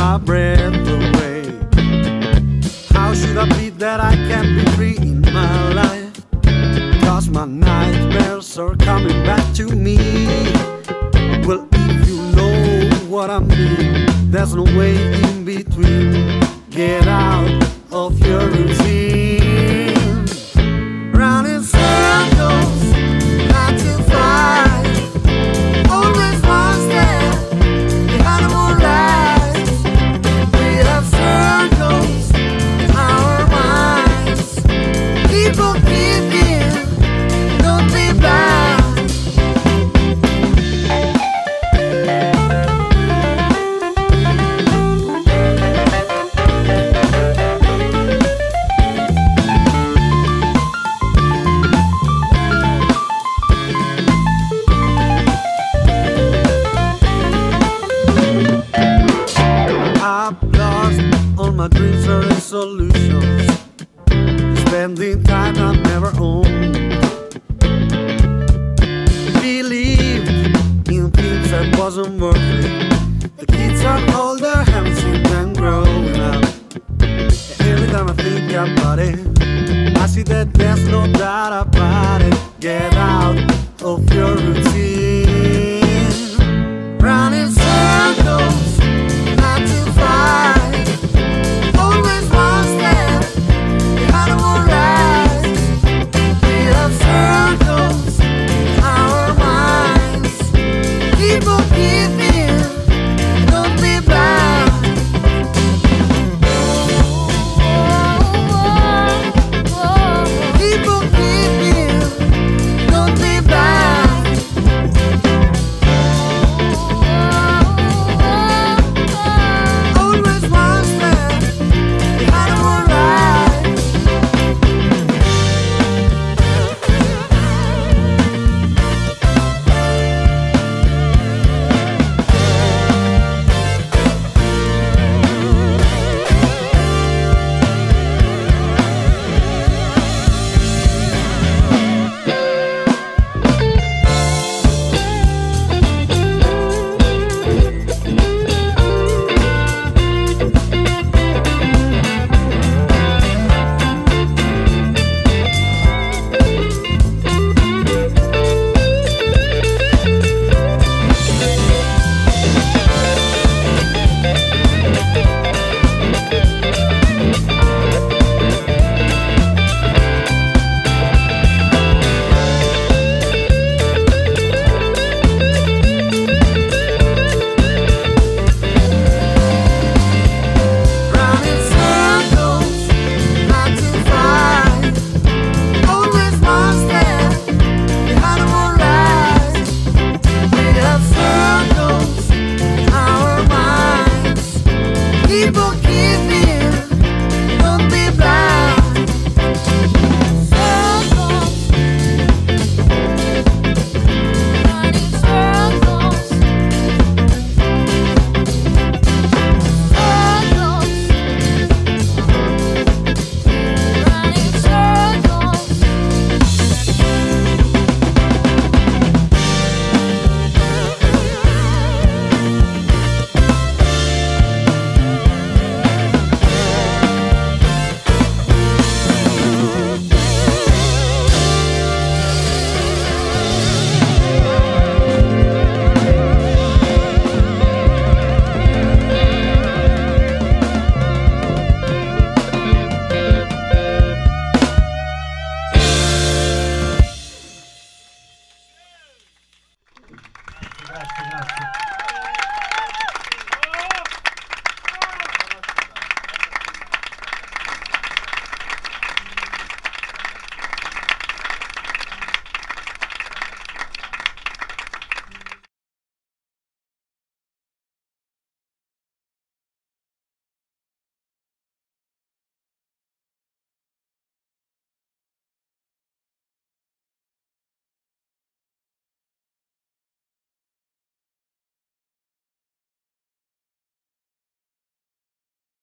my breath away. How should I plead that I can't be free in my life? Cause my nightmares are coming back to me. Well, if you know what I mean, there's no way in between. Get out of your routine. Round in circles, 9 to 5. Always one step behind the moonlight. We have circles in our minds. People thinking, don't be blind. My dreams are resolutions, spending time I never owned. Believed in things that wasn't worth it. The kids are older, haven't seen them growing up. Every time I think about it, I see that there's no doubt about it. Get out of your routine.